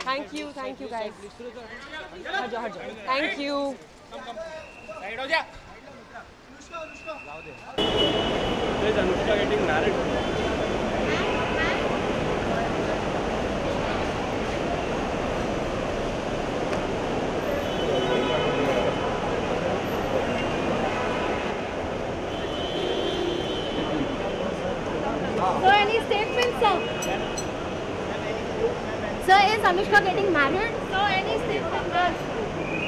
Thank you guys. Thank you. There's Anushka getting married. Sir, is Anushka getting married? So any statement, sir?